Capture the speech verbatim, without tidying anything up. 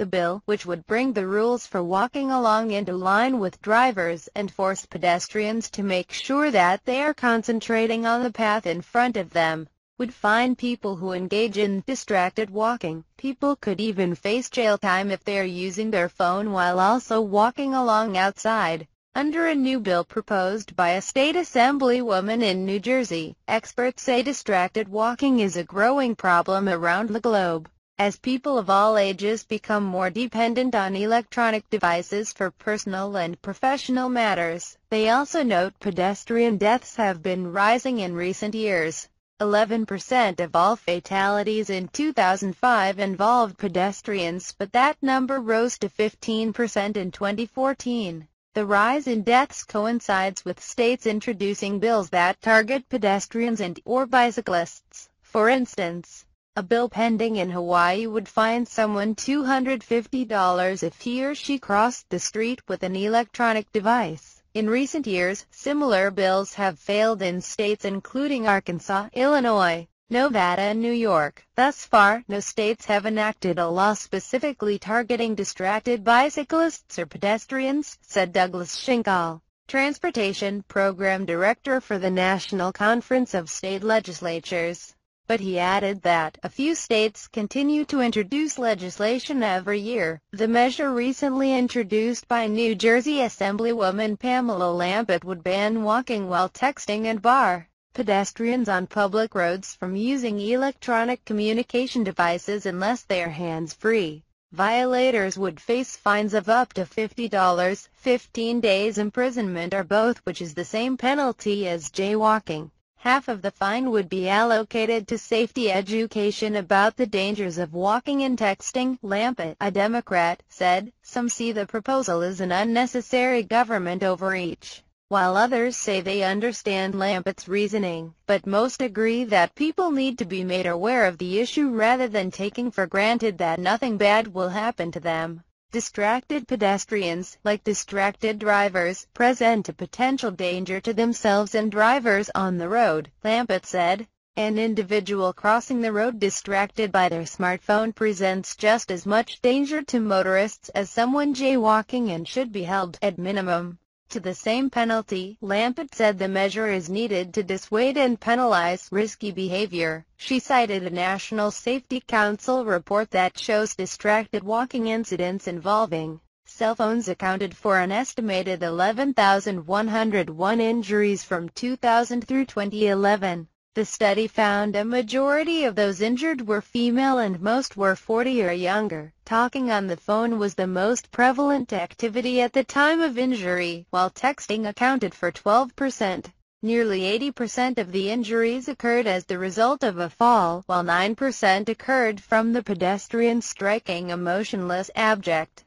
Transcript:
the bill, which would bring the rules for walking along into line with drivers and force pedestrians to make sure that they are concentrating on the path in front of them, would fine people who engage in distracted walking. People could even face jail time if they are using their phone while also walking along outside. Under a new bill proposed by a state assemblywoman in New Jersey, experts say distracted walking is a growing problem around the globe, as people of all ages become more dependent on electronic devices for personal and professional matters. They also note pedestrian deaths have been rising in recent years. eleven percent of all fatalities in two thousand five involved pedestrians, but that number rose to fifteen percent in twenty fourteen. The rise in deaths coincides with states introducing bills that target pedestrians and/or bicyclists. For instance, a bill pending in Hawaii would fine someone two hundred fifty dollars if he or she crossed the street with an electronic device. In recent years, similar bills have failed in states including Arkansas, Illinois, Nevada and New York. Thus far, no states have enacted a law specifically targeting distracted bicyclists or pedestrians, said Douglas Shinkle, Transportation Program Director for the National Conference of State Legislatures. But he added that a few states continue to introduce legislation every year. The measure recently introduced by New Jersey Assemblywoman Pamela Lampitt would ban walking while texting and bar pedestrians on public roads from using electronic communication devices unless they are hands-free. Violators would face fines of up to fifty dollars, fifteen days imprisonment or both, which is the same penalty as jaywalking. Half of the fine would be allocated to safety education about the dangers of walking and texting, Lampitt, a Democrat, said. Some see the proposal as an unnecessary government overreach, while others say they understand Lampitt's reasoning, but most agree that people need to be made aware of the issue rather than taking for granted that nothing bad will happen to them. Distracted pedestrians, like distracted drivers, present a potential danger to themselves and drivers on the road, Lampitt said. An individual crossing the road distracted by their smartphone presents just as much danger to motorists as someone jaywalking and should be held, at minimum, to the same penalty. Lampitt said the measure is needed to dissuade and penalize risky behavior. She cited a National Safety Council report that shows distracted walking incidents involving cell phones accounted for an estimated eleven thousand one hundred one injuries from two thousand through twenty eleven. The study found a majority of those injured were female and most were forty or younger. Talking on the phone was the most prevalent activity at the time of injury, while texting accounted for twelve percent. Nearly eighty percent of the injuries occurred as the result of a fall, while nine percent occurred from the pedestrian striking a motionless object.